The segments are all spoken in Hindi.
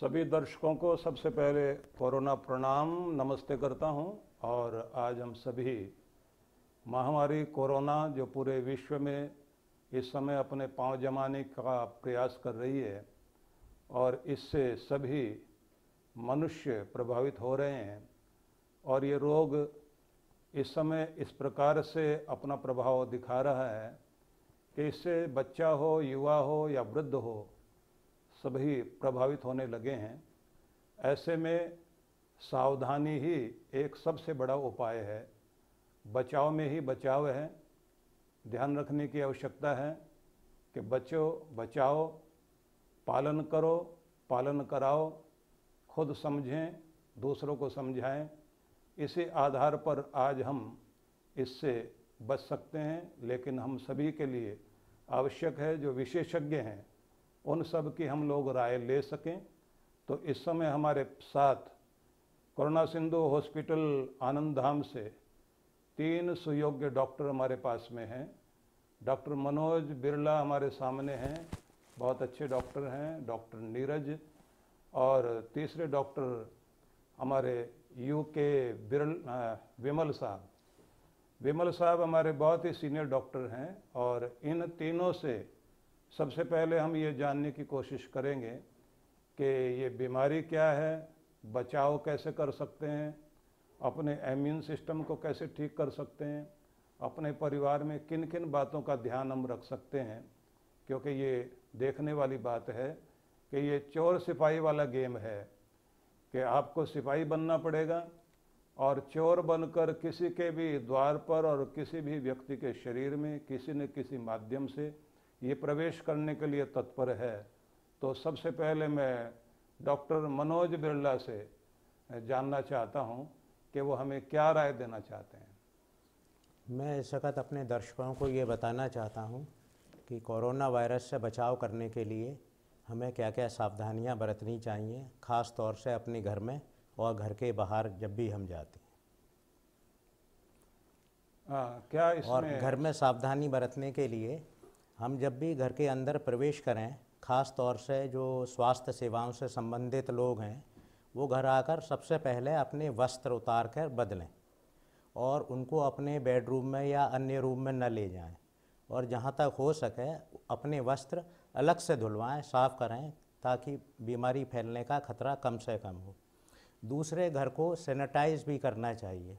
सभी दर्शकों को सबसे पहले कोरोना प्रणाम नमस्ते करता हूं। और आज हम सभी महामारी कोरोना जो पूरे विश्व में इस समय अपने पांव जमाने का प्रयास कर रही है और इससे सभी मनुष्य प्रभावित हो रहे हैं और ये रोग इस समय इस प्रकार से अपना प्रभाव दिखा रहा है कि इससे बच्चा हो, युवा हो या वृद्ध हो, सभी प्रभावित होने लगे हैं। ऐसे में सावधानी ही एक सबसे बड़ा उपाय है, बचाव में ही बचाव है। ध्यान रखने की आवश्यकता है कि बचो, बचाओ, पालन करो, पालन कराओ, खुद समझें, दूसरों को समझाएं। इसी आधार पर आज हम इससे बच सकते हैं। लेकिन हम सभी के लिए आवश्यक है जो विशेषज्ञ हैं उन सब की हम लोग राय ले सकें। तो इस समय हमारे साथ करुणा सिंधु हॉस्पिटल आनंद धाम से 3 सुयोग्य डॉक्टर हमारे पास में हैं। डॉक्टर मनोज बिरला हमारे सामने हैं, बहुत अच्छे डॉक्टर हैं। डॉक्टर नीरज और तीसरे डॉक्टर हमारे विमल साहब। विमल साहब हमारे बहुत ही सीनियर डॉक्टर हैं। और इन तीनों से सबसे पहले हम ये जानने की कोशिश करेंगे कि ये बीमारी क्या है, बचाव कैसे कर सकते हैं, अपने इम्यून सिस्टम को कैसे ठीक कर सकते हैं, अपने परिवार में किन किन बातों का ध्यान हम रख सकते हैं। क्योंकि ये देखने वाली बात है कि ये चोर सिपाही वाला गेम है कि आपको सिपाही बनना पड़ेगा और चोर बनकर किसी के भी द्वार पर और किसी भी व्यक्ति के शरीर में किसी न किसी माध्यम से ये प्रवेश करने के लिए तत्पर है। तो सबसे पहले मैं डॉक्टर मनोज बिरला से जानना चाहता हूं कि वो हमें क्या राय देना चाहते हैं। मैं इस वक्त अपने दर्शकों को ये बताना चाहता हूं कि कोरोना वायरस से बचाव करने के लिए हमें क्या क्या सावधानियां बरतनी चाहिए, ख़ास तौर से अपने घर में और घर के बाहर जब भी हम जाते हैं। क्या इसमें और घर में सावधानी बरतने के लिए हम जब भी घर के अंदर प्रवेश करें, ख़ास तौर से जो स्वास्थ्य सेवाओं से संबंधित लोग हैं वो घर आकर सबसे पहले अपने वस्त्र उतार कर बदलें और उनको अपने बेडरूम में या अन्य रूम में न ले जाएं। और जहाँ तक हो सके अपने वस्त्र अलग से धुलवाएं, साफ़ करें ताकि बीमारी फैलने का खतरा कम से कम हो। दूसरे घर को सैनिटाइज़ भी करना चाहिए।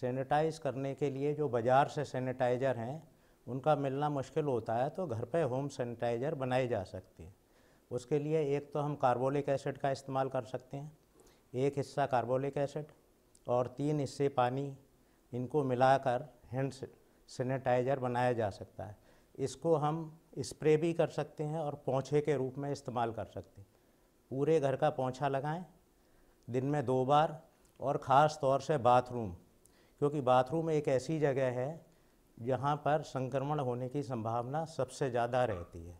सैनिटाइज़ करने के लिए जो बाज़ार से सैनिटाइज़र हैं उनका मिलना मुश्किल होता है, तो घर पे होम सैनिटाइज़र बनाए जा सकते हैं। उसके लिए एक तो हम कार्बोलिक एसिड का इस्तेमाल कर सकते हैं, एक हिस्सा कार्बोलिक एसिड और 3 हिस्से पानी, इनको मिलाकर हैंड सैनिटाइज़र बनाया जा सकता है। इसको हम स्प्रे भी कर सकते हैं और पोंछे के रूप में इस्तेमाल कर सकते हैं। पूरे घर का पोंछा लगाएं दिन में 2 बार और ख़ास तौर से बाथरूम, क्योंकि बाथरूम एक ऐसी जगह है जहां पर संक्रमण होने की संभावना सबसे ज़्यादा रहती है।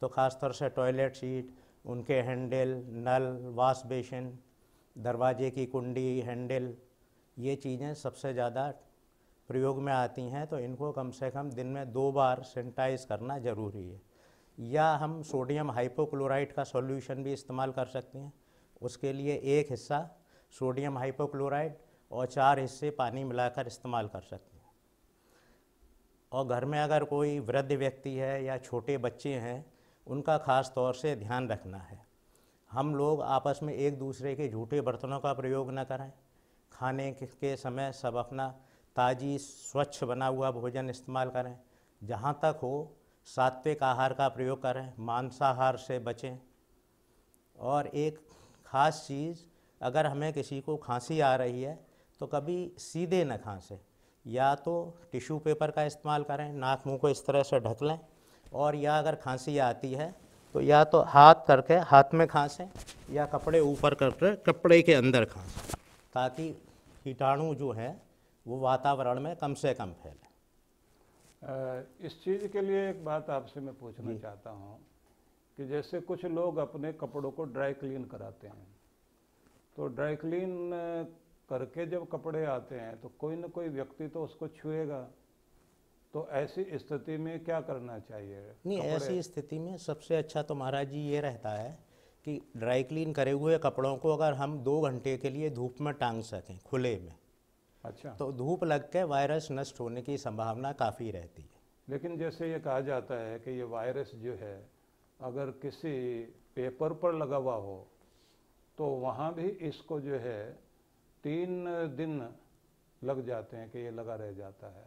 तो ख़ास तौर से टॉयलेट सीट, उनके हैंडल, नल, वॉश बेसिन, दरवाजे की कुंडी, हैंडल, ये चीज़ें सबसे ज़्यादा प्रयोग में आती हैं। तो इनको कम से कम दिन में 2 बार सैनिटाइज़ करना ज़रूरी है। या हम सोडियम हाइपोक्लोराइड का सॉल्यूशन भी इस्तेमाल कर सकते हैं। उसके लिए 1 हिस्सा सोडियम हाइपोक्लोराइड और 4 हिस्से पानी मिलाकर इस्तेमाल कर सकते हैं। और घर में अगर कोई वृद्ध व्यक्ति है या छोटे बच्चे हैं उनका ख़ास तौर से ध्यान रखना है। हम लोग आपस में एक दूसरे के झूठे बर्तनों का प्रयोग न करें। खाने के समय सब अपना ताज़ी स्वच्छ बना हुआ भोजन इस्तेमाल करें। जहाँ तक हो सात्विक आहार का प्रयोग करें, मांसाहार से बचें। और एक ख़ास चीज़, अगर हमें किसी को खांसी आ रही है तो कभी सीधे न खांसें, या तो टिश्यू पेपर का इस्तेमाल करें, नाक मुंह को इस तरह से ढक लें। और या अगर खांसी आती है तो या तो हाथ करके हाथ में खांसें या कपड़े ऊपर करके कपड़े के अंदर खांसें, ताकि कीटाणु जो है वो वातावरण में कम से कम फैले। इस चीज़ के लिए एक बात आपसे मैं पूछना चाहता हूँ कि जैसे कुछ लोग अपने कपड़ों को ड्राई क्लीन कराते हैं, तो ड्राई क्लीन करके जब कपड़े आते हैं तो कोई न कोई व्यक्ति तो उसको छुएगा, तो ऐसी स्थिति में क्या करना चाहिए? नहीं, ऐसी स्थिति में सबसे अच्छा तो महाराज जी ये रहता है कि ड्राई क्लीन करे हुए कपड़ों को अगर हम 2 घंटे के लिए धूप में टांग सकें खुले में, अच्छा, तो धूप लग के वायरस नष्ट होने की संभावना काफ़ी रहती है। लेकिन जैसे ये कहा जाता है कि ये वायरस जो है अगर किसी पेपर पर लगा हुआ हो तो वहाँ भी इसको जो है 3 दिन लग जाते हैं कि ये लगा रह जाता है।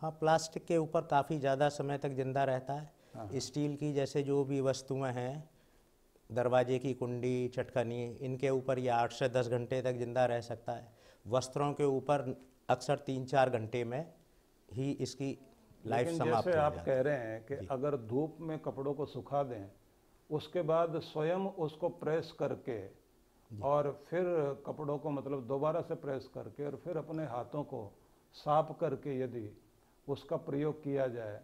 हाँ, प्लास्टिक के ऊपर काफ़ी ज़्यादा समय तक जिंदा रहता है। स्टील की जैसे जो भी वस्तुएं हैं, दरवाजे की कुंडी, चटकनी, इनके ऊपर ये 8 से 10 घंटे तक जिंदा रह सकता है। वस्त्रों के ऊपर अक्सर 3-4 घंटे में ही इसकी लाइफ समाप्त हो जाती है। आप कह रहे हैं कि अगर धूप में कपड़ों को सुखा दें, उसके बाद स्वयं उसको प्रेस करके और फिर कपड़ों को मतलब दोबारा से प्रेस करके और फिर अपने हाथों को साफ करके यदि उसका प्रयोग किया जाए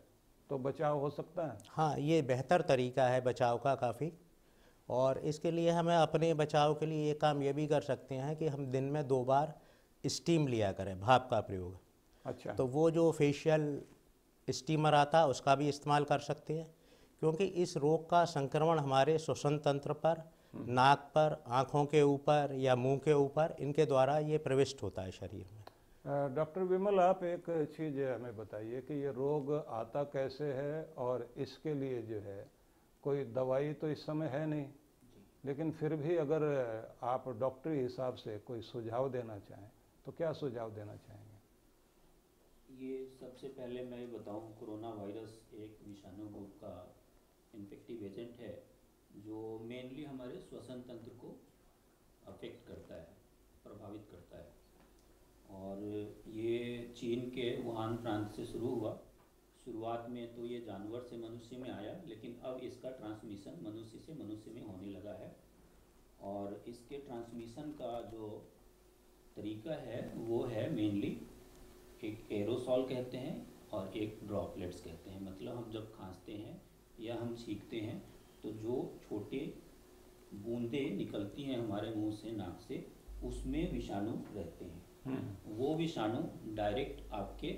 तो बचाव हो सकता है। हाँ, ये बेहतर तरीका है बचाव का काफ़ी। और इसके लिए हमें अपने बचाव के लिए ये काम ये भी कर सकते हैं कि हम दिन में 2 बार स्टीम लिया करें, भाप का प्रयोग। अच्छा, तो वो जो फेशियल स्टीमर आता है उसका भी इस्तेमाल कर सकते हैं, क्योंकि इस रोग का संक्रमण हमारे श्वसन तंत्र पर, नाक पर, आँखों के ऊपर या मुंह के ऊपर, इनके द्वारा ये प्रविष्ट होता है शरीर में। डॉक्टर विमल, आप एक चीज़ हमें बताइए कि ये रोग आता कैसे है और इसके लिए जो है कोई दवाई तो इस समय है नहीं, लेकिन फिर भी अगर आप डॉक्टरी हिसाब से कोई सुझाव देना चाहें तो क्या सुझाव देना चाहेंगे? ये सबसे पहले मैं ये बताऊँ, कोरोना वायरस एक विषाणु रोग का इन्फेक्टिव एजेंट है जो मेनली हमारे श्वसन तंत्र को अफेक्ट करता है, प्रभावित करता है। और ये चीन के वुहान प्रांत से शुरू हुआ। शुरुआत में तो ये जानवर से मनुष्य में आया, लेकिन अब इसका ट्रांसमिशन मनुष्य से मनुष्य में होने लगा है। और इसके ट्रांसमिशन का जो तरीका है वो है मेनली एक एरोसॉल कहते हैं और एक ड्रॉपलेट्स कहते हैं। मतलब हम जब खांसते हैं या हम छींकते हैं तो जो छोटे बूंदें निकलती हैं हमारे मुंह से, नाक से, उसमें विषाणु रहते हैं। वो विषाणु डायरेक्ट आपके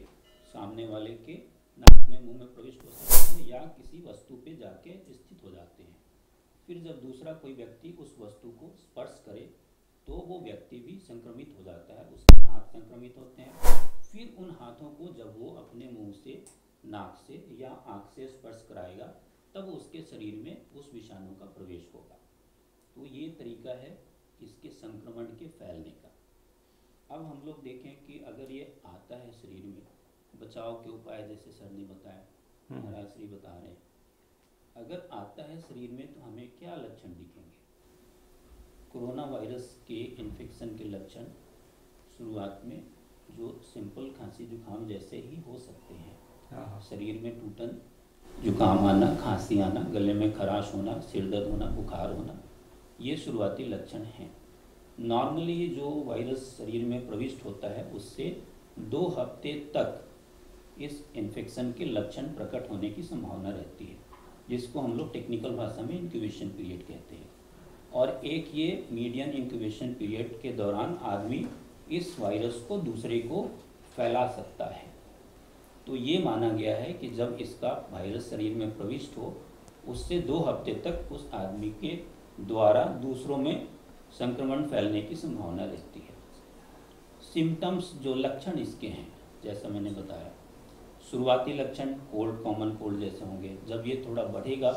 सामने वाले के नाक में, मुंह में प्रविष्ट हो सकते हैं या किसी वस्तु पे जाके स्थित हो जाते हैं। फिर जब दूसरा कोई व्यक्ति उस वस्तु को स्पर्श करे तो वो व्यक्ति भी संक्रमित हो जाता है, उसके हाथ संक्रमित होते हैं। फिर उन हाथों को जब वो अपने मुँह से, नाक से या आँख से स्पर्श कराएगा तब उसके शरीर में उस विषाणु का प्रवेश होगा। तो ये तरीका है इसके संक्रमण के फैलने का। अब हम लोग देखें कि अगर ये आता है शरीर में, बचाव के उपाय जैसे सर ने बताया, महाराज श्री बता रहे हैं, अगर आता है शरीर में तो हमें क्या लक्षण दिखेंगे? कोरोना वायरस के इन्फेक्शन के लक्षण शुरुआत में जो सिंपल खांसी जुकाम जैसे ही हो सकते हैं। शरीर में टूटन, जुकाम आना, खांसी आना, गले में खराश होना, सिर दर्द होना, बुखार होना, ये शुरुआती लक्षण हैं। नॉर्मली जो वायरस शरीर में प्रविष्ट होता है उससे 2 हफ्ते तक इस इन्फेक्शन के लक्षण प्रकट होने की संभावना रहती है, जिसको हम लोग टेक्निकल भाषा में इंक्यूबेशन पीरियड कहते हैं। और एक ये मीडियम इंक्यूबेशन पीरियड के दौरान आदमी इस वायरस को दूसरे को फैला सकता है। तो ये माना गया है कि जब इसका वायरस शरीर में प्रविष्ट हो उससे 2 हफ्ते तक उस आदमी के द्वारा दूसरों में संक्रमण फैलने की संभावना रहती है। सिम्टम्स जो लक्षण इसके हैं, जैसा मैंने बताया, शुरुआती लक्षण कोल्ड, कॉमन कोल्ड जैसे होंगे। जब ये थोड़ा बढ़ेगा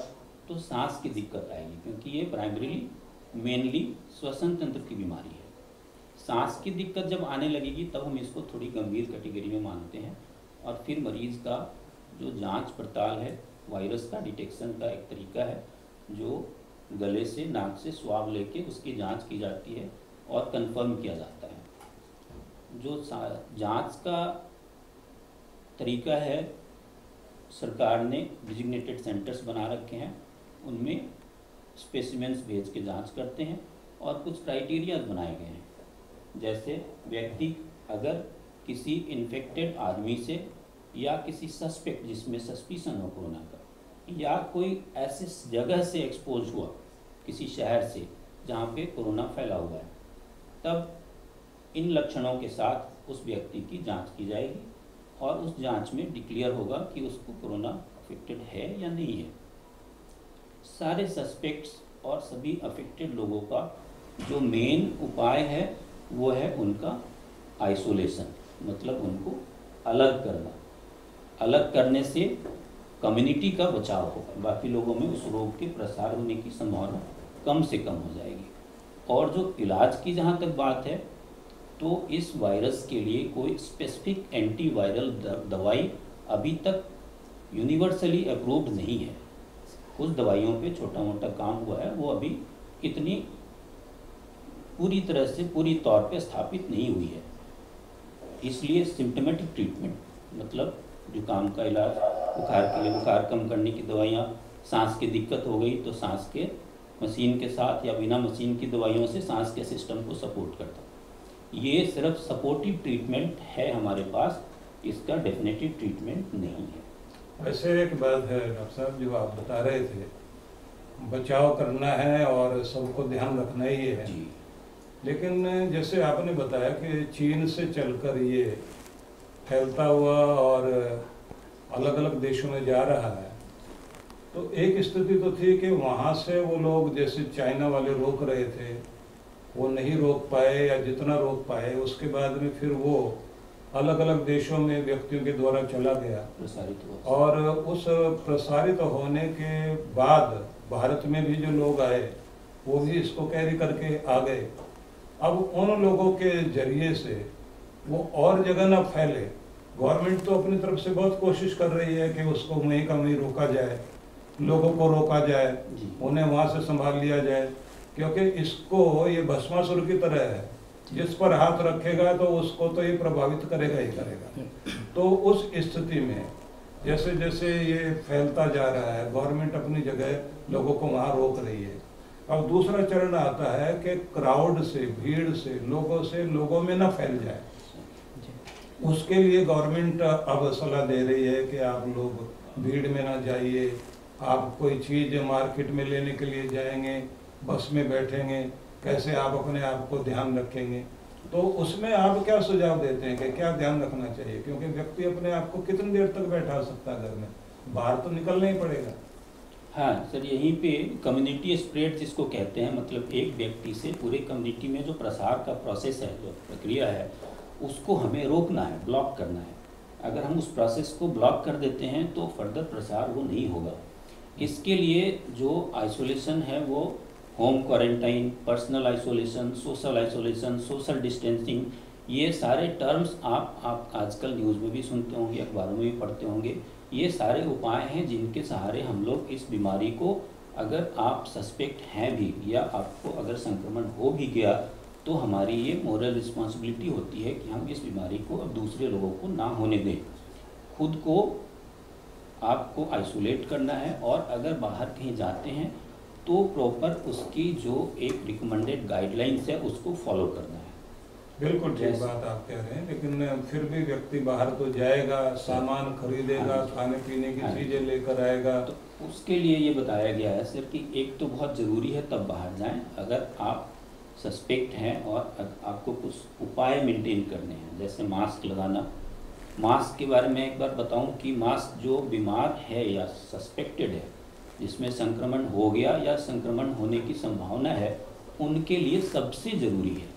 तो सांस की दिक्कत आएगी, क्योंकि ये प्राइमरीली मेनली श्वसन तंत्र की बीमारी है। सांस की दिक्कत जब आने लगेगी तब हम इसको थोड़ी गंभीर कैटेगरी में मानते हैं। और फिर मरीज का जो जांच पड़ताल है, वायरस का डिटेक्शन का एक तरीका है जो गले से, नाक से स्वाब लेके उसकी जांच की जाती है और कंफर्म किया जाता है। जो जांच का तरीका है, सरकार ने डिजिग्नेटेड सेंटर्स बना रखे हैं, उनमें स्पेसिमेंस भेज के जांच करते हैं। और कुछ क्राइटेरियाज बनाए गए हैं, जैसे व्यक्ति अगर किसी इन्फेक्टेड आदमी से या किसी सस्पेक्ट जिसमें सस्पिशन हो कोरोना का, या कोई ऐसे जगह से एक्सपोज हुआ, किसी शहर से जहाँ पे कोरोना फैला हुआ है, तब इन लक्षणों के साथ उस व्यक्ति की जांच की जाएगी और उस जांच में डिक्लेयर होगा कि उसको कोरोना अफेक्टेड है या नहीं है। सारे सस्पेक्ट्स और सभी अफेक्टेड लोगों का जो मेन उपाय है वो है उनका आइसोलेशन, मतलब उनको अलग करना। अलग करने से कम्युनिटी का बचाव होगा, बाकी लोगों में उस रोग के प्रसार होने की संभावना कम से कम हो जाएगी। और जो इलाज की जहाँ तक बात है तो इस वायरस के लिए कोई स्पेसिफिक एंटीवायरल दवाई अभी तक यूनिवर्सली अप्रूव्ड नहीं है। कुछ दवाइयों पे छोटा मोटा काम हुआ है, वो अभी कितनी पूरी तरह से पूरी तौर पे स्थापित नहीं हुई है। इसलिए सिम्टमेटिक ट्रीटमेंट, मतलब जुकाम का इलाज, बुखार के लिए बुखार कम करने की दवाइयाँ, सांस की दिक्कत हो गई तो सांस के मशीन के साथ या बिना मशीन की दवाइयों से सांस के सिस्टम को सपोर्ट करता। ये सिर्फ सपोर्टिव ट्रीटमेंट है हमारे पास, इसका डेफिनेटिव ट्रीटमेंट नहीं है। वैसे एक बात है डॉक्टर साहब, जो आप बता रहे थे बचाव करना है और सबको ध्यान रखना ही है, लेकिन जैसे आपने बताया कि चीन से चलकर ये फैलता हुआ और अलग अलग देशों में जा रहा है, तो एक स्थिति तो थी कि वहाँ से वो लोग जैसे चाइना वाले रोक रहे थे वो नहीं रोक पाए या जितना रोक पाए, उसके बाद में फिर वो अलग अलग देशों में व्यक्तियों के द्वारा चला गया प्रसारित हुआ, और उस प्रसारित होने के बाद भारत में भी जो लोग आए वो भी इसको कैरी करके आ गए। अब उन लोगों के जरिए से वो और जगह ना फैले, गवर्नमेंट तो अपनी तरफ से बहुत कोशिश कर रही है कि उसको वहीं का वहीं रोका जाए, लोगों को रोका जाए, उन्हें वहाँ से संभाल लिया जाए, क्योंकि इसको ये भस्मासुर की तरह है, जिस पर हाथ रखेगा तो उसको तो ये प्रभावित करेगा ही करेगा। तो उस स्थिति में जैसे जैसे ये फैलता जा रहा है, गवर्नमेंट अपनी जगह लोगों को वहाँ रोक रही है। अब दूसरा चरण आता है कि क्राउड से, भीड़ से लोगों में ना फैल जाए, उसके लिए गवर्नमेंट अब सलाह दे रही है कि आप लोग भीड़ में ना जाइए, आप कोई चीज़ मार्केट में लेने के लिए जाएंगे, बस में बैठेंगे, कैसे आप अपने आप को ध्यान रखेंगे। तो उसमें आप क्या सुझाव देते हैं कि क्या ध्यान रखना चाहिए, क्योंकि व्यक्ति अपने आप को कितनी देर तक बैठा सकता है घर में, बाहर तो निकलना ही पड़ेगा। हाँ सर, यहीं पे कम्युनिटी स्प्रेड जिसको कहते हैं, मतलब एक व्यक्ति से पूरे कम्युनिटी में जो प्रसार का प्रोसेस है, जो प्रक्रिया है, उसको हमें रोकना है, ब्लॉक करना है। अगर हम उस प्रोसेस को ब्लॉक कर देते हैं तो फर्दर प्रसार वो नहीं होगा। इसके लिए जो आइसोलेशन है वो home quarantine, personal isolation, social isolation, social distancing, ये सारे टर्म्स आप आजकल न्यूज़ में भी सुनते होंगे, अखबारों में भी पढ़ते होंगे। ये सारे उपाय हैं जिनके सहारे हम लोग इस बीमारी को, अगर आप सस्पेक्ट हैं भी या आपको अगर संक्रमण हो भी गया, तो हमारी ये मोरल रिस्पॉन्सिबिलिटी होती है कि हम इस बीमारी को अब दूसरे लोगों को ना होने दें। खुद को आपको आइसोलेट करना है, और अगर बाहर कहीं जाते हैं तो प्रॉपर उसकी जो एक रिकमेंडेड गाइडलाइंस है उसको फॉलो करना है। बिल्कुल ठीक बात आप कह रहे हैं, लेकिन फिर भी व्यक्ति बाहर तो जाएगा, सामान खरीदेगा, खाने पीने की चीज़ें लेकर आएगा, तो उसके लिए ये बताया गया है सर कि एक तो बहुत ज़रूरी है तब बाहर जाएं अगर आप सस्पेक्ट हैं और आपको कुछ उपाय मेंटेन करने हैं, जैसे मास्क लगाना। मास्क के बारे में एक बार बताऊँ कि मास्क जो बीमार है या सस्पेक्टेड है, जिसमें संक्रमण हो गया या संक्रमण होने की संभावना है, उनके लिए सबसे ज़रूरी है,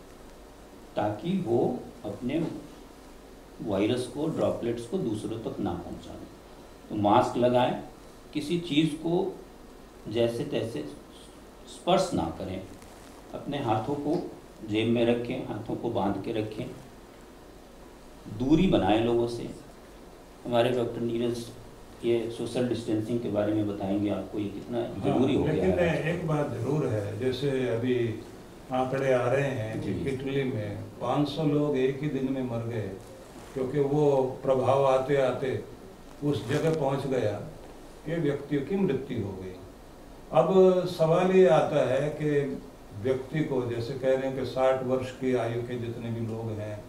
ताकि वो अपने वायरस को, ड्रॉपलेट्स को दूसरों तक ना पहुंचाएं। तो मास्क लगाएं, किसी चीज़ को जैसे तैसे स्पर्श ना करें, अपने हाथों को जेब में रखें, हाथों को बांध के रखें, दूरी बनाएं लोगों से। हमारे डॉक्टर नीरज ये सोशल डिस्टेंसिंग के बारे में बताएंगे आपको, ये कितना जरूरी हो गया है। एक बात जरूर है, जैसे अभी आंकड़े आ रहे हैं कि इटली में 500 लोग एक ही दिन में मर गए, क्योंकि वो प्रभाव आते आते उस जगह पहुंच गया कि व्यक्तियों की मृत्यु हो गई। अब सवाल ये आता है कि व्यक्ति को, जैसे कह रहे हैं कि 60 वर्ष की आयु के जितने भी लोग हैं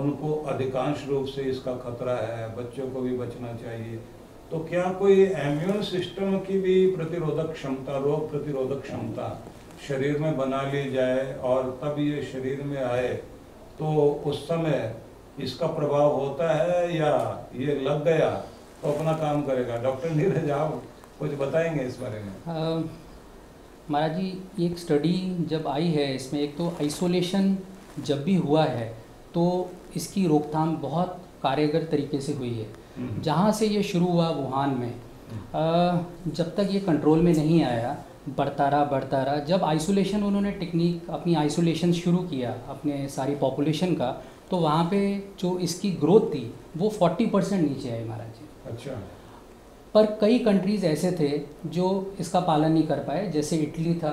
उनको अधिकांश रूप से इसका खतरा है, बच्चों को भी बचना चाहिए, तो क्या कोई इम्यून सिस्टम की भी प्रतिरोधक क्षमता, रोग प्रतिरोधक क्षमता शरीर में बना ली जाए, और तब ये शरीर में आए तो उस समय इसका प्रभाव होता है, या ये लग गया तो अपना काम करेगा? डॉक्टर नीरज, आप कुछ बताएंगे इस बारे में? महाराज जी एक स्टडी जब आई है इसमें एक तो आइसोलेशन जब भी हुआ है तो इसकी रोकथाम बहुत कारगर तरीके से हुई है। जहाँ से ये शुरू हुआ वुहान में जब तक ये कंट्रोल में नहीं आया बढ़ता रहा। जब आइसोलेशन उन्होंने टेक्निक अपनी आइसोलेशन शुरू किया अपने सारी पॉपुलेशन का तो वहाँ पे जो इसकी ग्रोथ थी वो 40% नीचे आई महाराज जी। अच्छा। पर कई कंट्रीज़ ऐसे थे जो इसका पालन नहीं कर पाए, जैसे इटली था,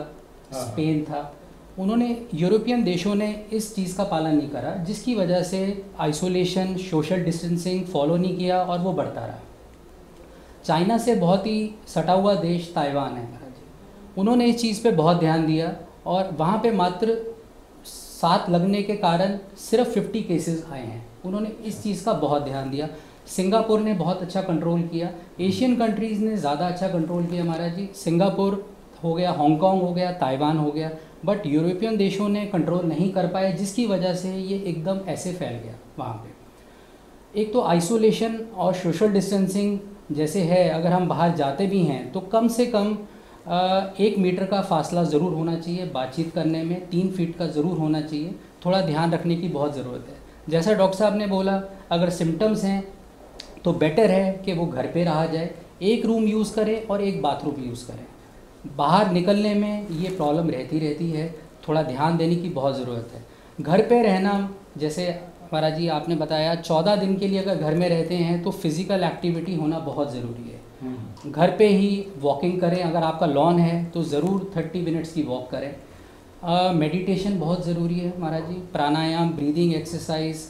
स्पेन था। उन्होंने यूरोपियन देशों ने इस चीज़ का पालन नहीं करा जिसकी वजह से आइसोलेशन सोशल डिस्टेंसिंग फॉलो नहीं किया और वो बढ़ता रहा। चाइना से बहुत ही सटा हुआ देश ताइवान है महाराज जी। उन्होंने इस चीज़ पे बहुत ध्यान दिया और वहाँ पे मात्र 7 लगने के कारण सिर्फ 50 केसेस आए हैं। उन्होंने इस चीज़ का बहुत ध्यान दिया। सिंगापुर ने बहुत अच्छा कंट्रोल किया। एशियन कंट्रीज़ ने ज़्यादा अच्छा कंट्रोल किया महाराज जी। सिंगापुर हो गया, हांगकॉन्ग हो गया, ताइवान हो गया, बट यूरोपियन देशों ने कंट्रोल नहीं कर पाया जिसकी वजह से ये एकदम ऐसे फैल गया वहाँ पे। एक तो आइसोलेशन और सोशल डिस्टेंसिंग जैसे है, अगर हम बाहर जाते भी हैं तो कम से कम 1 मीटर का फासला ज़रूर होना चाहिए, बातचीत करने में 3 फीट का ज़रूर होना चाहिए। थोड़ा ध्यान रखने की बहुत ज़रूरत है। जैसा डॉक्टर साहब ने बोला अगर सिम्टम्स हैं तो बेटर है कि वो घर पे रहा जाए, 1 रूम यूज़ करें और 1 बाथरूम यूज़ करें। बाहर निकलने में ये प्रॉब्लम रहती है, थोड़ा ध्यान देने की बहुत ज़रूरत है। घर पे रहना जैसे महाराज जी आपने बताया 14 दिन के लिए अगर घर में रहते हैं तो फिज़िकल एक्टिविटी होना बहुत ज़रूरी है। घर पे ही वॉकिंग करें, अगर आपका लॉन है तो ज़रूर 30 मिनट्स की वॉक करें। मेडिटेशन बहुत ज़रूरी है महाराज जी। प्राणायाम, ब्रीदिंग एक्सरसाइज,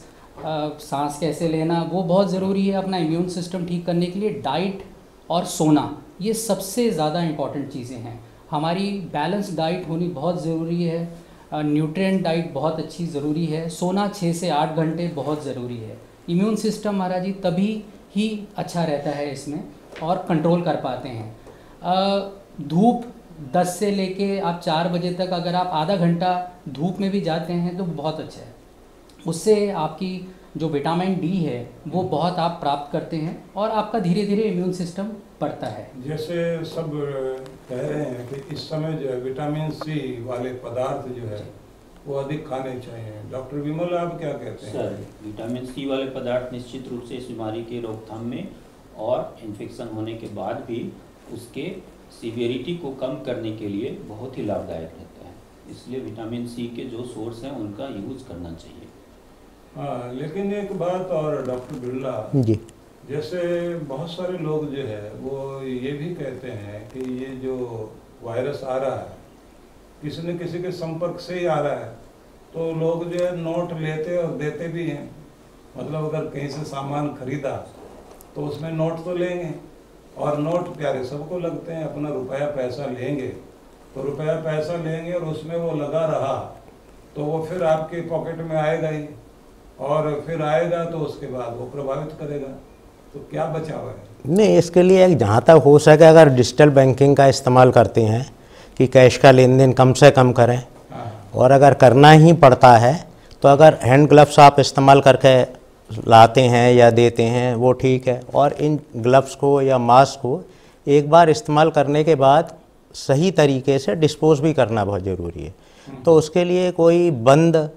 सांस कैसे लेना वो बहुत ज़रूरी है अपना इम्यून सिस्टम ठीक करने के लिए। डाइट और सोना ये सबसे ज़्यादा इम्पॉर्टेंट चीज़ें हैं। हमारी बैलेंस डाइट होनी बहुत ज़रूरी है, न्यूट्रिएंट डाइट बहुत अच्छी ज़रूरी है, सोना 6 से 8 घंटे बहुत ज़रूरी है। इम्यून सिस्टम महाराज जी तभी ही अच्छा रहता है इसमें और कंट्रोल कर पाते हैं। धूप 10 से लेके आप 4 बजे तक अगर आप आधा घंटा धूप में भी जाते हैं तो बहुत अच्छा है। उससे आपकी जो विटामिन डी है वो बहुत आप प्राप्त करते हैं और आपका धीरे धीरे इम्यून सिस्टम बढ़ता है। जैसे सब कह रहे हैं कि इस समय जो है विटामिन सी वाले पदार्थ जो है वो अधिक खाने चाहिए। डॉक्टर विमल आप क्या कहते हैं? सर, विटामिन सी वाले पदार्थ निश्चित रूप से इस बीमारी के रोकथाम में और इन्फेक्शन होने के बाद भी उसके सीवियरिटी को कम करने के लिए बहुत ही लाभदायक रहता है। इसलिए विटामिन सी के जो सोर्स हैं उनका यूज़ करना चाहिए। हाँ, लेकिन एक बात और डॉक्टर बिरला जी, जैसे बहुत सारे लोग जो है वो ये भी कहते हैं कि ये जो वायरस आ रहा है किसी न किसी के संपर्क से ही आ रहा है, तो लोग जो है नोट लेते और देते भी हैं। मतलब अगर कहीं से सामान खरीदा तो उसमें नोट तो लेंगे, और नोट प्यारे सबको लगते हैं। अपना रुपया पैसा लेंगे तो रुपया पैसा लेंगे और उसमें वो लगा रहा तो वो फिर आपके पॉकेट में आएगा ही, और फिर आएगा तो उसके बाद वो प्रभावित करेगा। तो क्या बचाव है? नहीं, इसके लिए जहाँ तक हो सके अगर डिजिटल बैंकिंग का इस्तेमाल करते हैं कि कैश का लेन देन कम से कम करें, और अगर करना ही पड़ता है तो अगर हैंड ग्लव्स आप इस्तेमाल करके लाते हैं या देते हैं वो ठीक है, और इन ग्लव्स को या मास्क को एक बार इस्तेमाल करने के बाद सही तरीके से डिस्पोज भी करना बहुत ज़रूरी है। तो उसके लिए कोई बंद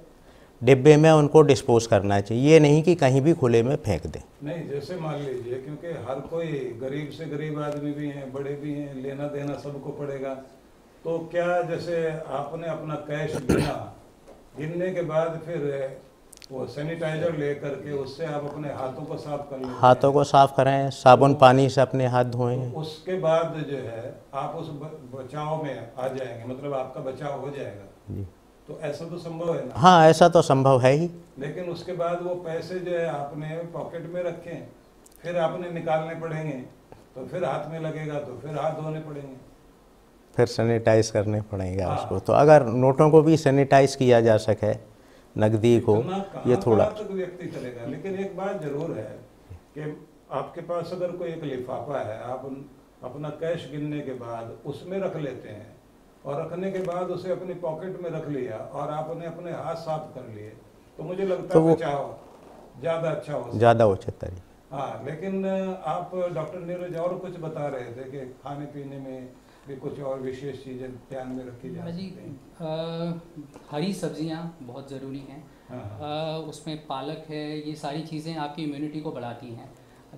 डिब्बे में उनको डिस्पोज करना चाहिए, ये नहीं कि कहीं भी खुले में फेंक दें। नहीं, जैसे मान लीजिए क्योंकि हर कोई गरीब से गरीब आदमी भी हैं, बड़े भी हैं, लेना देना सबको पड़ेगा, तो क्या जैसे आपने अपना कैश गिना, गिनने के बाद फिर वो सैनिटाइजर ले करके उससे आप अपने हाथों को साफ कर लें? हाथों को साफ करें, साबुन पानी से अपने हाथ धोएं, तो उसके बाद जो है आप उस बचाव में आ जाएंगे, मतलब आपका बचाव हो जाएगा जी। तो ऐसा तो संभव है ना? हाँ, ऐसा तो संभव है ही। लेकिन उसके बाद वो पैसे जो है आपने पॉकेट में रखे, फिर आपने निकालने पड़ेंगे, तो फिर हाथ में लगेगा, तो फिर हाथ धोने पड़ेंगे, फिर सैनिटाइज करने पड़ेंगे उसको। तो अगर नोटों को भी सैनिटाइज किया जा सके, नकदी को, ये थोड़ा तक व्यक्ति चलेगा। लेकिन एक बात जरूर है कि आपके पास अगर कोई एक लिफाफा है, आप अपना कैश गिनने के बाद उसमें रख लेते हैं, और रखने के बाद उसे अपने पॉकेट में रख लिया और आपने अपने हाथ साफ कर लिए, तो मुझे लगता है बचाव ज़्यादा अच्छा हो, ज़्यादा उचित है। हाँ, लेकिन आप डॉक्टर नीरज और कुछ बता रहे थे कि खाने पीने में भी कुछ और विशेष चीज़ें ध्यान में रखी जाए? जी, हरी सब्जियां बहुत ज़रूरी हैं। उसमें पालक है, ये सारी चीज़ें आपकी इम्यूनिटी को बढ़ाती हैं।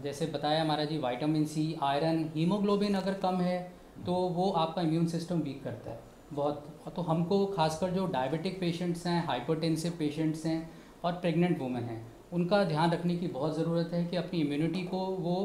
जैसे बताया हमारा जी, विटामिन सी, आयरन, हीमोग्लोबिन अगर कम है तो वो आपका इम्यून सिस्टम वीक करता है बहुत। तो हमको खासकर जो डायबिटिक पेशेंट्स हैं, हाइपरटेंसिव पेशेंट्स हैं और प्रेग्नेंट वुमेन हैं, उनका ध्यान रखने की बहुत ज़रूरत है कि अपनी इम्यूनिटी को वो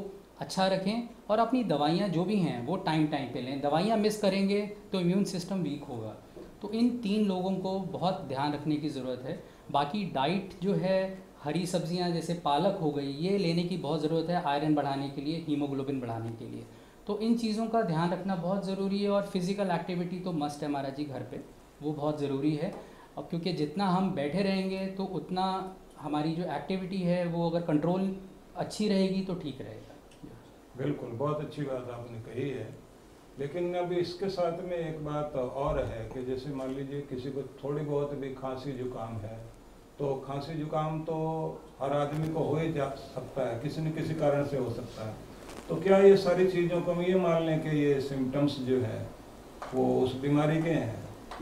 अच्छा रखें और अपनी दवाइयाँ जो भी हैं वो टाइम टाइम पे लें। दवाइयाँ मिस करेंगे तो इम्यून सिस्टम वीक होगा। तो इन तीन लोगों को बहुत ध्यान रखने की ज़रूरत है। बाकी डाइट जो है, हरी सब्जियाँ जैसे पालक हो गई, ये लेने की बहुत ज़रूरत है, आयरन बढ़ाने के लिए, हीमोग्लोबिन बढ़ाने के लिए। तो इन चीज़ों का ध्यान रखना बहुत ज़रूरी है। और फिज़िकल एक्टिविटी तो मस्ट है महाराज जी घर पर, वो बहुत ज़रूरी है। अब क्योंकि जितना हम बैठे रहेंगे तो उतना हमारी जो एक्टिविटी है वो अगर कंट्रोल अच्छी रहेगी तो ठीक रहेगा। बिल्कुल, बहुत अच्छी बात आपने कही है। लेकिन अब इसके साथ में एक बात और है कि जैसे मान लीजिए किसी को थोड़ी बहुत भी खांसी जुकाम है, तो खांसी जुकाम तो हर आदमी को हो ही जा सकता है, किसी न किसी कारण से हो सकता है। तो क्या ये सारी चीज़ों को हम ये मान लें कि ये सिम्टम्स जो है वो उस बीमारी के हैं?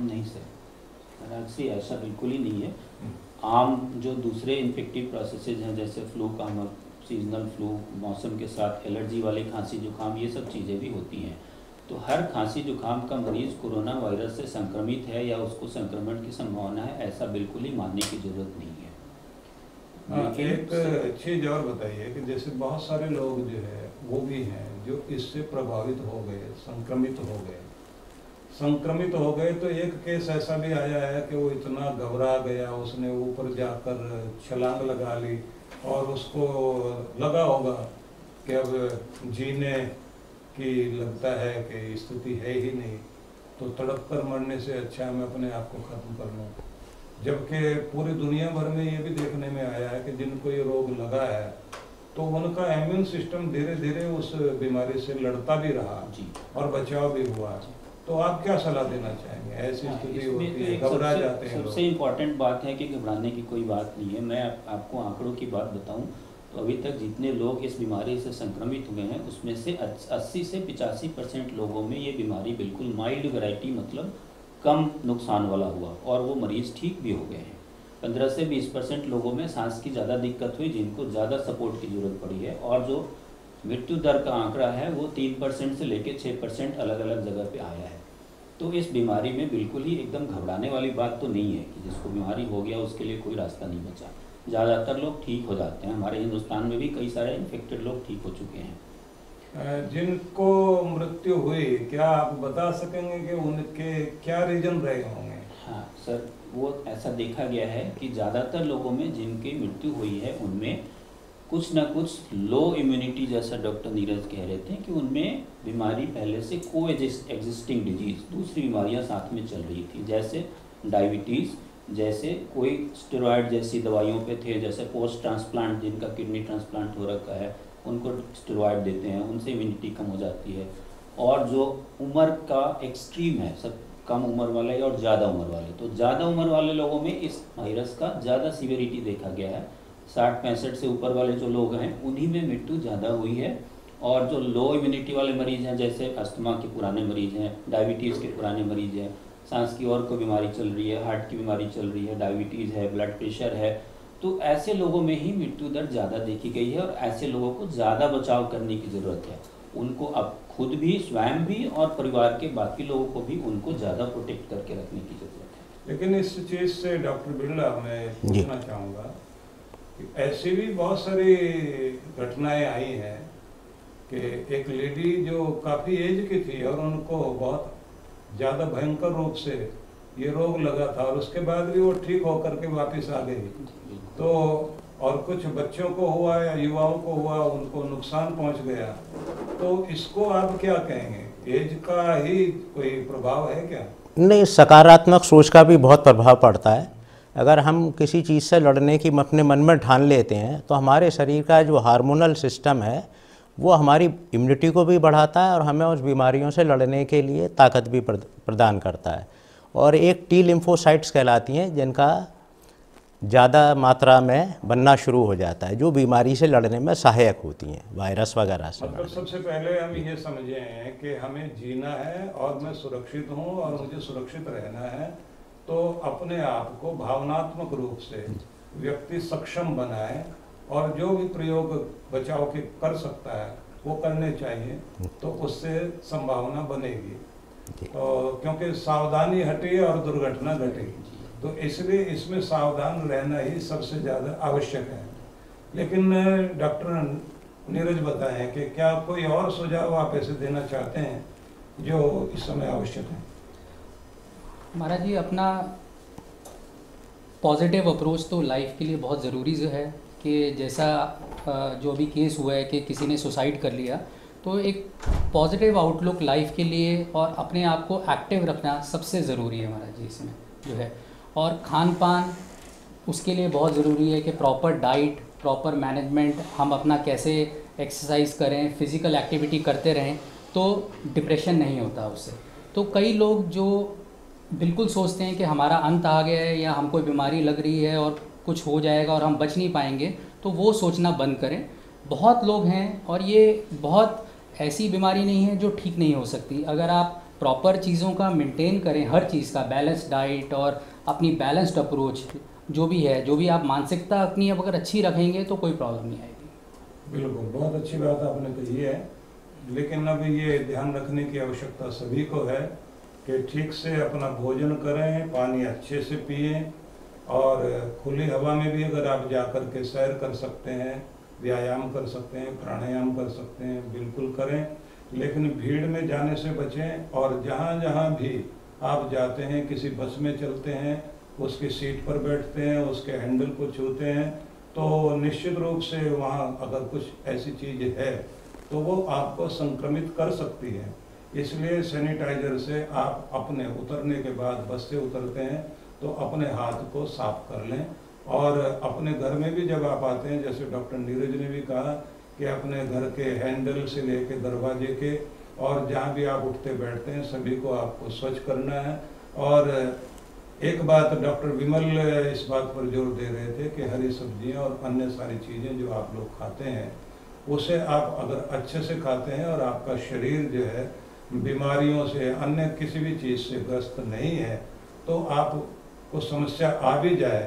नहीं सर, ऐसा बिल्कुल ही नहीं है। आम जो दूसरे इन्फेक्टिव प्रोसेसेज हैं, जैसे फ्लू, कामर, सीजनल फ्लू, मौसम के साथ एलर्जी वाले खांसी जुकाम, ये सब चीज़ें भी होती हैं। तो हर खांसी जुकाम का मरीज़ कोरोना वायरस से संक्रमित है या उसको संक्रमण की संभावना है, ऐसा बिल्कुल ही मानने की ज़रूरत नहीं है। एक चीज़ और बताइए कि जैसे बहुत सारे लोग जो है वो भी हैं जो इससे प्रभावित हो गए, संक्रमित हो गए। तो एक केस ऐसा भी आया है कि वो इतना घबरा गया, उसने ऊपर जाकर छलांग लगा ली और उसको लगा होगा कि अब जीने की लगता है कि स्थिति है ही नहीं, तो तड़प कर मरने से अच्छा है मैं अपने आप को ख़त्म कर लूँ। जबकि पूरी दुनिया भर में ये भी देखने में आया है कि जिनको ये रोग लगा है तो उनका इम्यून सिस्टम धीरे धीरे उस बीमारी से लड़ता भी रहा और बचाव भी हुआ। तो आप क्या सलाह देना चाहेंगे? ऐसी स्थिति होती है, घबरा जाते हैं। सबसे इम्पॉर्टेंट बात है कि घबराने की कोई बात नहीं है। मैं आपको आंकड़ों की बात बताऊं तो अभी तक जितने लोग इस बीमारी से संक्रमित हुए हैं उसमें से 80 से 85% लोगों में ये बीमारी बिल्कुल माइल्ड वैरायटी, मतलब कम नुकसान वाला हुआ और वो मरीज ठीक भी हो गए हैं। 15 से 20% लोगों में सांस की ज़्यादा दिक्कत हुई, जिनको ज़्यादा सपोर्ट की ज़रूरत पड़ी है। और जो मृत्यु दर का आंकड़ा है वो 3% से लेकर 6% अलग अलग जगह पे आया है। तो इस बीमारी में बिल्कुल ही एकदम घबराने वाली बात तो नहीं है कि जिसको बीमारी हो गया उसके लिए कोई रास्ता नहीं बचा। ज़्यादातर लोग ठीक हो जाते हैं। हमारे हिंदुस्तान में भी कई सारे इन्फेक्टेड लोग ठीक हो चुके हैं। जिनको मृत्यु हुई, क्या आप बता सकेंगे कि उनके क्या रीजन रहे होंगे? हाँ सर, वो ऐसा देखा गया है कि ज़्यादातर लोगों में जिनकी मृत्यु हुई है उनमें कुछ ना कुछ लो इम्यूनिटी, जैसा डॉक्टर नीरज कह रहे थे कि उनमें बीमारी पहले से को एग्जिस्टिंग डिजीज़, दूसरी बीमारियां साथ में चल रही थी, जैसे डायबिटीज़, जैसे कोई स्टेरॉयड जैसी दवाइयों पे थे, जैसे पोस्ट ट्रांसप्लांट, जिनका किडनी ट्रांसप्लांट हो रखा है उनको स्टेरॉयड देते हैं, उनसे इम्यूनिटी कम हो जाती है। और जो उम्र का एक्सट्रीम है, सब कम उम्र वाले और ज़्यादा उम्र वाले, तो ज़्यादा उम्र वाले लोगों में इस वायरस का ज़्यादा सीवियरिटी देखा गया है। 60-65 से ऊपर वाले जो लोग हैं उन्हीं में मृत्यु ज़्यादा हुई है। और जो लो इम्यूनिटी वाले मरीज़ हैं, जैसे अस्थमा के पुराने मरीज़ हैं, डायबिटीज़ के पुराने मरीज़ हैं, सांस की और कोई बीमारी चल रही है, हार्ट की बीमारी चल रही है, डायबिटीज़ है, ब्लड प्रेशर है, तो ऐसे लोगों में ही मृत्यु दर ज़्यादा देखी गई है। और ऐसे लोगों को ज़्यादा बचाव करने की ज़रूरत है। उनको अब खुद भी, स्वयं भी और परिवार के बाकी लोगों को भी उनको ज़्यादा प्रोटेक्ट करके रखने की ज़रूरत है। लेकिन इस चीज़ से डॉक्टर बिरला मैं पूछना चाहूँगा, ऐसी भी बहुत सारी घटनाएं आई हैं कि एक लेडी जो काफ़ी एज की थी और उनको बहुत ज़्यादा भयंकर रूप से ये रोग लगा था और उसके बाद भी वो ठीक होकर के वापस आ गई। तो और कुछ बच्चों को हुआ या युवाओं को हुआ, उनको नुकसान पहुंच गया। तो इसको आप क्या कहेंगे, एज का ही कोई प्रभाव है क्या? नहीं, सकारात्मक सोच का भी बहुत प्रभाव पड़ता है। अगर हम किसी चीज़ से लड़ने की अपने मन में ठान लेते हैं तो हमारे शरीर का जो हार्मोनल सिस्टम है वो हमारी इम्यूनिटी को भी बढ़ाता है और हमें उस बीमारियों से लड़ने के लिए ताकत भी प्रदान करता है। और एक टी लिम्फोसाइट्स कहलाती हैं, जिनका ज़्यादा मात्रा में बनना शुरू हो जाता है, जो बीमारी से लड़ने में सहायक होती हैं, वायरस वगैरह से। मतलब सबसे पहले हम ये समझें कि हमें जीना है और मैं सुरक्षित हूँ और मुझे सुरक्षित रहना है, तो अपने आप को भावनात्मक रूप से व्यक्ति सक्षम बनाए और जो भी प्रयोग बचाव के कर सकता है वो करने चाहिए, तो उससे संभावना बनेगी। तो क्योंकि सावधानी हटे और दुर्घटना घटे, तो इसलिए इसमें सावधान रहना ही सबसे ज़्यादा आवश्यक है। लेकिन डॉक्टर नीरज बताएं कि क्या कोई और सुझाव आप ऐसे देना चाहते हैं जो इस समय आवश्यक है? महाराज जी, अपना पॉजिटिव अप्रोच तो लाइफ के लिए बहुत ज़रूरी है कि जैसा जो अभी केस हुआ है कि किसी ने सुसाइड कर लिया, तो एक पॉजिटिव आउटलुक लाइफ के लिए और अपने आप को एक्टिव रखना सबसे ज़रूरी है महाराज जी इसमें जो है। और खान पान उसके लिए बहुत ज़रूरी है कि प्रॉपर डाइट, प्रॉपर मैनेजमेंट, हम अपना कैसे एक्सरसाइज करें, फिज़िकल एक्टिविटी करते रहें तो डिप्रेशन नहीं होता उससे। तो कई लोग जो बिल्कुल सोचते हैं कि हमारा अंत आ गया है या हमको बीमारी लग रही है और कुछ हो जाएगा और हम बच नहीं पाएंगे, तो वो सोचना बंद करें। बहुत लोग हैं और ये बहुत ऐसी बीमारी नहीं है जो ठीक नहीं हो सकती। अगर आप प्रॉपर चीज़ों का मेंटेन करें, हर चीज़ का बैलेंस डाइट और अपनी बैलेंस्ड अप्रोच जो भी है, जो भी आप मानसिकता अपनी अब अगर अच्छी रखेंगे तो कोई प्रॉब्लम नहीं आएगी। बिल्कुल, बहुत अच्छी बात आपने कही है। लेकिन अब ये ध्यान रखने की आवश्यकता सभी को है कि ठीक से अपना भोजन करें, पानी अच्छे से पिए और खुली हवा में भी अगर आप जा कर के सैर कर सकते हैं, व्यायाम कर सकते हैं, प्राणायाम कर सकते हैं, बिल्कुल करें। लेकिन भीड़ में जाने से बचें और जहाँ जहाँ भी आप जाते हैं, किसी बस में चलते हैं, उसकी सीट पर बैठते हैं, उसके हैंडल को छूते हैं, तो निश्चित रूप से वहाँ अगर कुछ ऐसी चीज़ है तो वो आपको संक्रमित कर सकती है। इसलिए सैनिटाइजर से आप अपने उतरने के बाद, बस से उतरते हैं तो अपने हाथ को साफ कर लें। और अपने घर में भी जब आप आते हैं, जैसे डॉक्टर नीरज ने भी कहा कि अपने घर के हैंडल से लेके दरवाजे के और जहाँ भी आप उठते बैठते हैं सभी को आपको स्वच्छ करना है। और एक बात डॉक्टर विमल इस बात पर जोर दे रहे थे कि हरी सब्जियाँ और अन्य सारी चीज़ें जो आप लोग खाते हैं उसे आप अगर अच्छे से खाते हैं और आपका शरीर जो है बीमारियों से, अन्य किसी भी चीज़ से ग्रस्त नहीं है, तो आपको समस्या आ भी जाए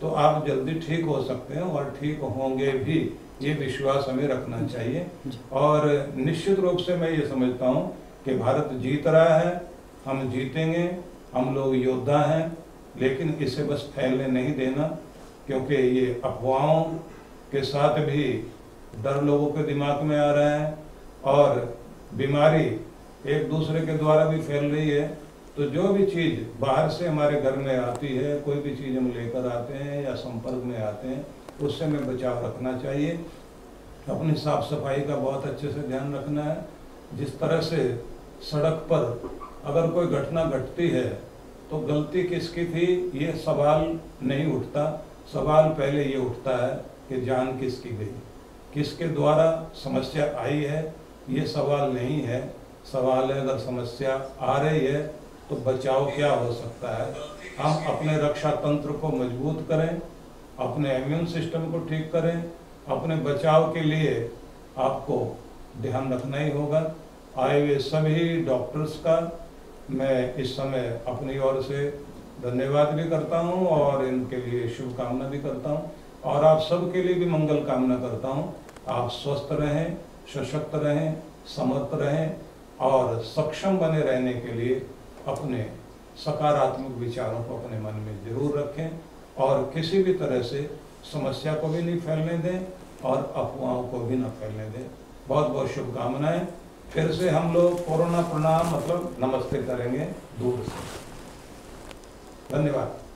तो आप जल्दी ठीक हो सकते हैं और ठीक होंगे भी, ये विश्वास हमें रखना चाहिए। और निश्चित रूप से मैं ये समझता हूँ कि भारत जीत रहा है, हम जीतेंगे, हम लोग योद्धा हैं। लेकिन इसे बस फैलने नहीं देना, क्योंकि ये अफवाहों के साथ भी डर लोगों के दिमाग में आ रहा है और बीमारी एक दूसरे के द्वारा भी फैल रही है। तो जो भी चीज़ बाहर से हमारे घर में आती है, कोई भी चीज़ हम लेकर आते हैं या संपर्क में आते हैं, उससे हमें बचाव रखना चाहिए। अपनी साफ सफाई का बहुत अच्छे से ध्यान रखना है। जिस तरह से सड़क पर अगर कोई घटना घटती है तो गलती किसकी थी ये सवाल नहीं उठता, सवाल पहले ये उठता है कि जान किसकी गई, किसके द्वारा समस्या आई है, ये सवाल नहीं है। सवाल है अगर समस्या आ रही है तो बचाव क्या हो सकता है। हम अपने रक्षा तंत्र को मजबूत करें, अपने इम्यून सिस्टम को ठीक करें। अपने बचाव के लिए आपको ध्यान रखना ही होगा। आए हुए सभी डॉक्टर्स का मैं इस समय अपनी ओर से धन्यवाद भी करता हूं और इनके लिए शुभकामना भी करता हूं और आप सबके लिए भी मंगल कामना करता हूं। आप स्वस्थ रहें, सशक्त रहें, समर्थ रहें और सक्षम बने रहने के लिए अपने सकारात्मक विचारों को अपने मन में जरूर रखें और किसी भी तरह से समस्या को भी नहीं फैलने दें और अफवाहों को भी ना फैलने दें। बहुत बहुत शुभकामनाएं। फिर से हम लोग कोरोना प्रणाम मतलब नमस्ते करेंगे दूर से। धन्यवाद।